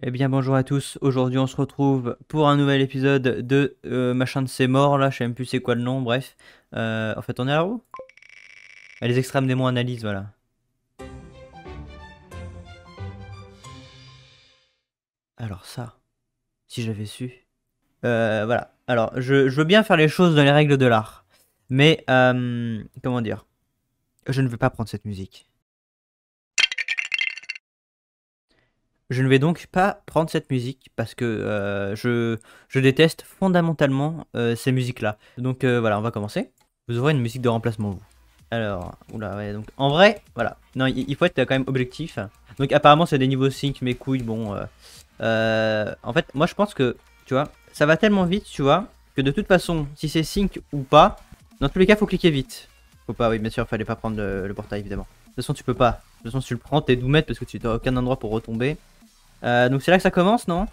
Eh bien bonjour à tous, aujourd'hui on se retrouve pour un nouvel épisode de machin de ces morts là, je sais même plus c'est quoi le nom, bref. En fait on est à la roue. Les extrêmes des mots analyse, voilà. Alors ça, si j'avais su... voilà, alors je veux bien faire les choses dans les règles de l'art. Mais, comment dire, je ne veux pas prendre cette musique. Je ne vais donc pas prendre cette musique parce que je déteste fondamentalement ces musiques-là. Donc voilà, on va commencer. Vous aurez une musique de remplacement, vous. Alors, oula, ouais, donc en vrai, voilà. Non, il faut être quand même objectif. Donc apparemment, c'est des niveaux sync, mes couilles, bon. En fait, moi, je pense que, tu vois, ça va tellement vite, tu vois, que de toute façon, si c'est sync ou pas, dans tous les cas, faut cliquer vite. Faut pas, oui, bien sûr, fallait pas prendre le portail, évidemment. De toute façon, tu peux pas. De toute façon, si tu le prends, t'es 12 mètres parce que tu n'as aucun endroit pour retomber. Donc c'est là que ça commence, non?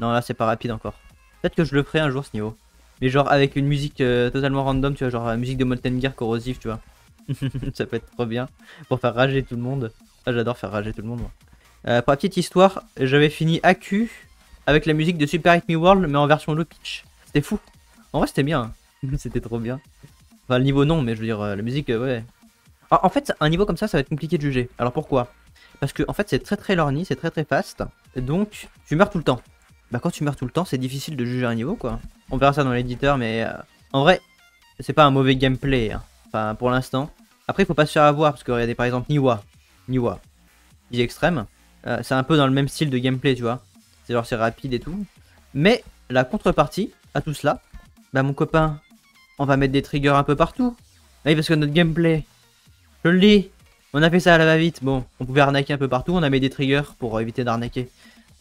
Non, là c'est pas rapide encore. Peut-être que je le ferai un jour ce niveau. Mais genre avec une musique totalement random, tu vois, genre musique de Molten Gear corrosive, tu vois. Ça peut être trop bien pour faire rager tout le monde. Ah, j'adore faire rager tout le monde, moi. Pour la petite histoire, j'avais fini AQ avec la musique de Super Hit Me World, mais en version low pitch. C'était fou. En vrai, c'était bien. C'était trop bien. Enfin, le niveau non, mais je veux dire, la musique, ouais. Alors, en fait, un niveau comme ça, ça va être compliqué de juger. Alors pourquoi? Parce que en fait c'est très lorny, c'est très fast, donc tu meurs tout le temps. Bah quand tu meurs tout le temps c'est difficile de juger un niveau quoi. On verra ça dans l'éditeur mais en vrai c'est pas un mauvais gameplay, hein. Enfin pour l'instant. Après il faut pas se faire avoir parce que regardez par exemple Niwa, il est extrême, c'est un peu dans le même style de gameplay tu vois. C'est genre c'est rapide et tout. Mais la contrepartie à tout cela, bah mon copain on va mettre des triggers un peu partout. Oui parce que notre gameplay, je le dis. On a fait ça à la va-vite, bon, on pouvait arnaquer un peu partout, on a mis des triggers pour éviter d'arnaquer.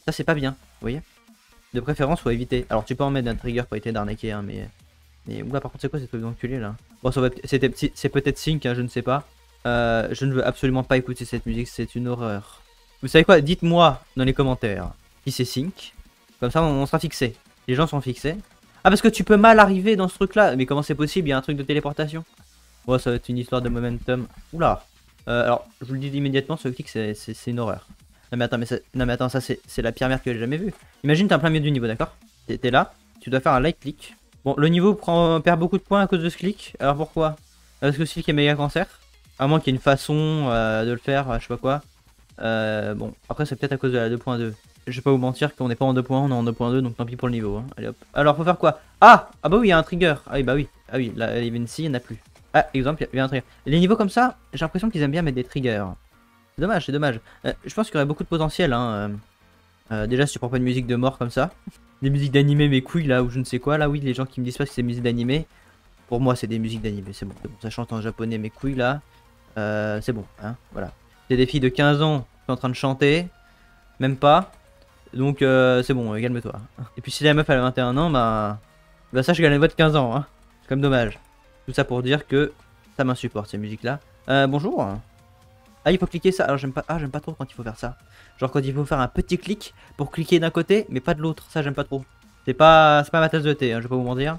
Ça c'est pas bien, vous voyez. De préférence, faut éviter. Alors tu peux en mettre un trigger pour éviter d'arnaquer, hein, mais oula, par contre c'est quoi ces trucs d'enculés là? Bon, c'est peut-être sync, hein, je ne sais pas. Je ne veux absolument pas écouter cette musique, c'est une horreur. Vous savez quoi? Dites-moi dans les commentaires si c'est sync. Comme ça on sera fixé. Les gens sont fixés. Ah parce que tu peux mal arriver dans ce truc là, mais comment c'est possible? Il y a un truc de téléportation. Bon, ça va être une histoire de momentum. Oula. Alors, je vous le dis immédiatement, ce clic c'est une horreur. Non mais attends, ça c'est la pire merde que j'ai jamais vue. Imagine t'es en plein milieu du niveau, d'accord? T'es là, tu dois faire un light click. Bon, le niveau perd beaucoup de points à cause de ce clic. Alors pourquoi? Parce que ce clic est méga cancer. À moins qu'il y ait une façon de le faire, je sais pas quoi. Bon, après c'est peut-être à cause de la 2.2. Je vais pas vous mentir qu'on n'est pas en 2.1, on est en 2.2, donc tant pis pour le niveau. Hein. Allez hop. Alors faut faire quoi? Ah bah oui, il y a un trigger. Ah oui, bah oui. Ah oui, là, il y en a plus. Ah, exemple, il y a un trigger. Les niveaux comme ça, j'ai l'impression qu'ils aiment bien mettre des triggers. C'est dommage, c'est dommage. Je pense qu'il y aurait beaucoup de potentiel. Hein. Déjà, si tu prends pas de musique de mort comme ça. Des musiques d'animé, mes couilles, là, ou je ne sais quoi. Là, oui, les gens qui me disent pas que c'est des musiques d'animé. Pour moi, c'est des musiques d'animé, c'est bon. Ça chante en japonais, mes couilles, là. C'est bon, hein, voilà. C'est des filles de 15 ans qui sont en train de chanter. Même pas. Donc, c'est bon, calme-toi. Et puis, si la meuf, elle a 21 ans, bah ça, je gagne une voix de 15 ans. Hein. C'est comme dommage. Tout ça pour dire que ça m'insupporte ces musiques là. Bonjour. Ah il faut cliquer ça. Alors j'aime pas. Ah j'aime pas trop quand il faut faire ça. Genre quand il faut faire un petit clic pour cliquer d'un côté mais pas de l'autre. Ça j'aime pas trop. C'est pas ma tasse de thé. Hein, je vais pas vous mentir.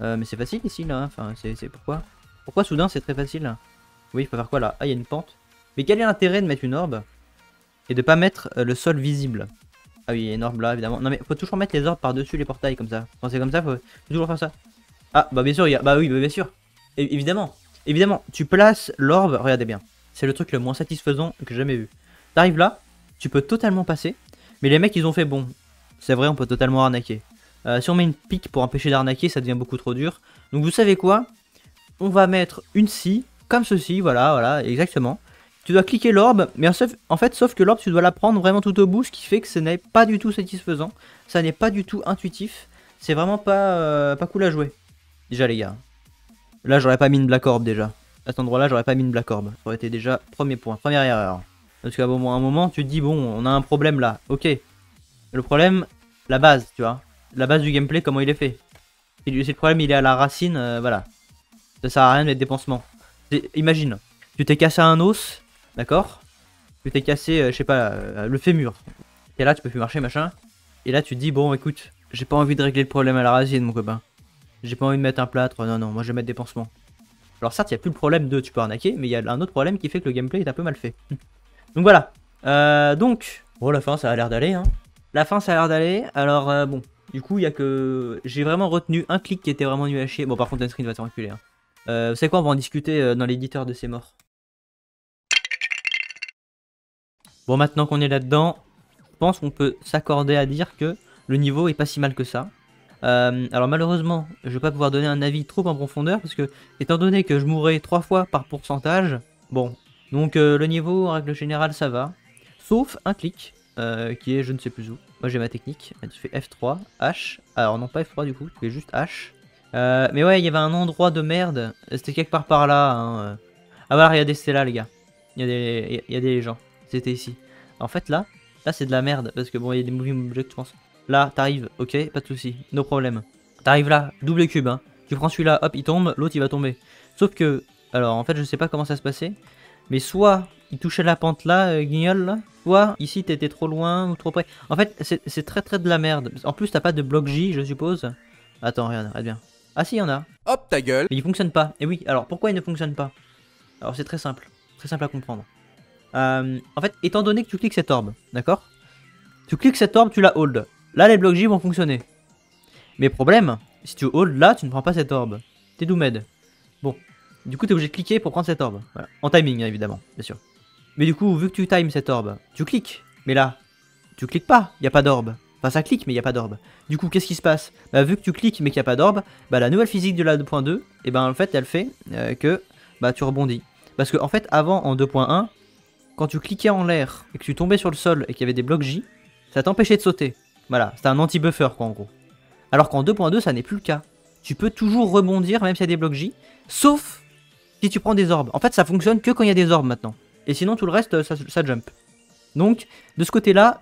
Mais c'est facile ici là. Hein. Enfin c'est pourquoi soudain c'est très facile. Hein. Oui il faut faire quoi là? Ah il y a une pente. Mais quel est l'intérêt de mettre une orbe et de pas mettre le sol visible? Ah oui il y a une orbe là évidemment. Non mais faut toujours mettre les orbes par dessus les portails comme ça. Quand c'est comme ça faut toujours faire ça. Ah bah bien sûr il y a. Bah oui bah, bien sûr. Évidemment, tu places l'orbe, regardez bien, c'est le truc le moins satisfaisant que j'ai jamais vu. T'arrives là, tu peux totalement passer, mais les mecs ils ont fait bon, c'est vrai on peut totalement arnaquer. Si on met une pique pour empêcher d'arnaquer ça devient beaucoup trop dur, donc vous savez quoi? On va mettre une scie, comme ceci, voilà, exactement. Tu dois cliquer l'orbe, mais en fait sauf que l'orbe tu dois la prendre vraiment tout au bout, ce qui fait que ce n'est pas du tout satisfaisant, ça n'est pas du tout intuitif, c'est vraiment pas cool à jouer, déjà les gars. Là j'aurais pas mis une black orb déjà. À cet endroit là j'aurais pas mis une black orb. Ça aurait été déjà premier point, première erreur. Parce qu'à un moment tu te dis bon on a un problème là. Ok. Le problème, la base tu vois. La base du gameplay comment il est fait. Si le problème il est à la racine, voilà. Ça sert à rien de mettre des pansements. Imagine, tu t'es cassé un os, d'accord? Tu t'es cassé, je sais pas, le fémur. Et là tu peux plus marcher machin. Et là tu te dis bon écoute, j'ai pas envie de régler le problème à la racine mon copain. J'ai pas envie de mettre un plâtre, non, moi je vais mettre des pansements. Alors certes, il n'y a plus le problème de tu peux arnaquer, mais il y a un autre problème qui fait que le gameplay est un peu mal fait. Donc voilà. Donc, bon la fin ça a l'air d'aller, hein. La fin, ça a l'air d'aller. Alors, bon, du coup, il y a que... J'ai vraiment retenu un clic qui était vraiment nul à chier. Bon, par contre, Unscreen va te reculer. Hein. Vous savez quoi, on va en discuter dans l'éditeur de ces morts. Bon, maintenant qu'on est là-dedans, je pense qu'on peut s'accorder à dire que le niveau est pas si mal que ça. Alors malheureusement, je vais pas pouvoir donner un avis trop en profondeur parce que, étant donné que je mourrais 3 fois par pourcentage, bon, donc le niveau en règle générale ça va, sauf un clic qui est je ne sais plus où. Moi j'ai ma technique, tu fais F3, H, alors non pas F3 du coup, tu fais juste H. Mais ouais, il y avait un endroit de merde, c'était quelque part par là. Hein. Ah voilà, regardez, c'est là les gars, il y a des gens, c'était ici. En fait là c'est de la merde parce que bon, il y a des moving objects je pense. Là, t'arrives, ok, pas de soucis, no problème. T'arrives là, double cube, hein. Tu prends celui-là, hop, il tombe, l'autre, il va tomber. Sauf que, alors, en fait, je sais pas comment ça se passait, mais soit il touchait la pente là, guignol, là, soit ici, t'étais trop loin ou trop près. En fait, c'est très de la merde. En plus, t'as pas de bloc J, je suppose. Attends, regarde bien. Ah si, il y en a. Hop, ta gueule. Mais il fonctionne pas. Et oui, alors, pourquoi il ne fonctionne pas? Alors, c'est très simple à comprendre. En fait, étant donné que tu cliques cette orbe, d'accord? Tu cliques cette orbe, tu la hold. Là, les blocs J vont fonctionner. Mais problème, si tu hold là, tu ne prends pas cette orbe. T'es doomed. Bon, du coup, t'es obligé de cliquer pour prendre cette orbe. Voilà. En timing, évidemment, bien sûr. Mais du coup, vu que tu times cette orbe, tu cliques. Mais là, tu cliques pas, il n'y a pas d'orbe. Enfin, ça clique, mais il n'y a pas d'orbe. Du coup, qu'est-ce qui se passe? Bah, vu que tu cliques, mais qu'il n'y a pas d'orbe, bah, la nouvelle physique de la 2.2, et ben, en fait, elle fait que bah, tu rebondis. Parce que, en fait, avant, en 2.1, quand tu cliquais en l'air et que tu tombais sur le sol et qu'il y avait des blocs J, ça t'empêchait de sauter. Voilà, c'est un anti-buffer quoi en gros. Alors qu'en 2.2 ça n'est plus le cas. Tu peux toujours rebondir même s'il y a des blocs J, sauf si tu prends des orbes. En fait ça fonctionne que quand il y a des orbes maintenant. Et sinon tout le reste ça jump. Donc de ce côté là,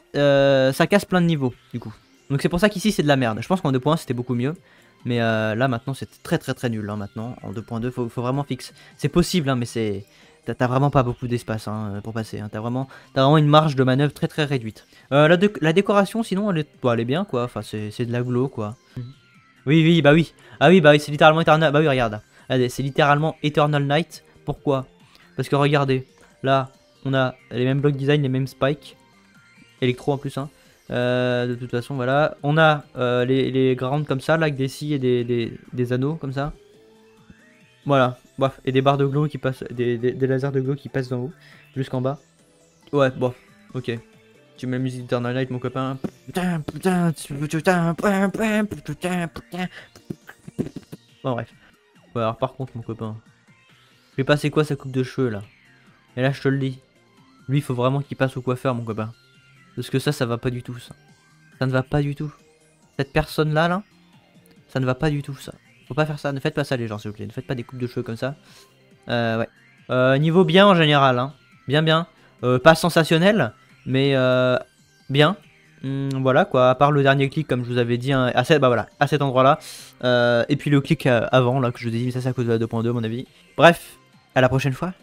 ça casse plein de niveaux du coup. Donc c'est pour ça qu'ici c'est de la merde. Je pense qu'en 2.1 c'était beaucoup mieux. Mais là maintenant c'est très nul hein, maintenant. En 2.2 faut vraiment fixe. C'est possible hein, mais c'est... T'as vraiment pas beaucoup d'espace hein, pour passer, hein. T'as vraiment une marge de manœuvre très réduite. La décoration sinon elle est bien quoi, enfin c'est de la glow quoi. Oui, c'est littéralement Eternal, bah oui regarde, c'est littéralement Eternal Night, pourquoi? Parce que regardez, là on a les mêmes blocs design, les mêmes spikes, électro en plus hein, de toute façon voilà, on a les grounds comme ça là avec des scies et des anneaux comme ça. Voilà, bref, et des barres de glow qui passent, des lasers de glow qui passent d'en haut, jusqu'en bas. Ouais, bof, ok. Tu mets la musique d'Eternal Night, mon copain. Bon, bref. Ouais, alors par contre, mon copain, je vais passer quoi sa coupe de cheveux, là? Et là, je te le dis. Lui, il faut vraiment qu'il passe au coiffeur, mon copain. Parce que ça va pas du tout, ça. Ça ne va pas du tout. Cette personne-là, là, ça ne va pas du tout, ça. Faut pas faire ça, ne faites pas ça les gens s'il vous plaît, ne faites pas des coupes de cheveux comme ça. Ouais. Niveau bien en général, hein. Bien. Pas sensationnel, mais bien. Voilà quoi, à part le dernier clic comme je vous avais dit, hein, à cet endroit là. Et puis le clic avant là que je vous ai dit, mais ça c'est à cause de la 2.2 à mon avis. Bref, à la prochaine fois.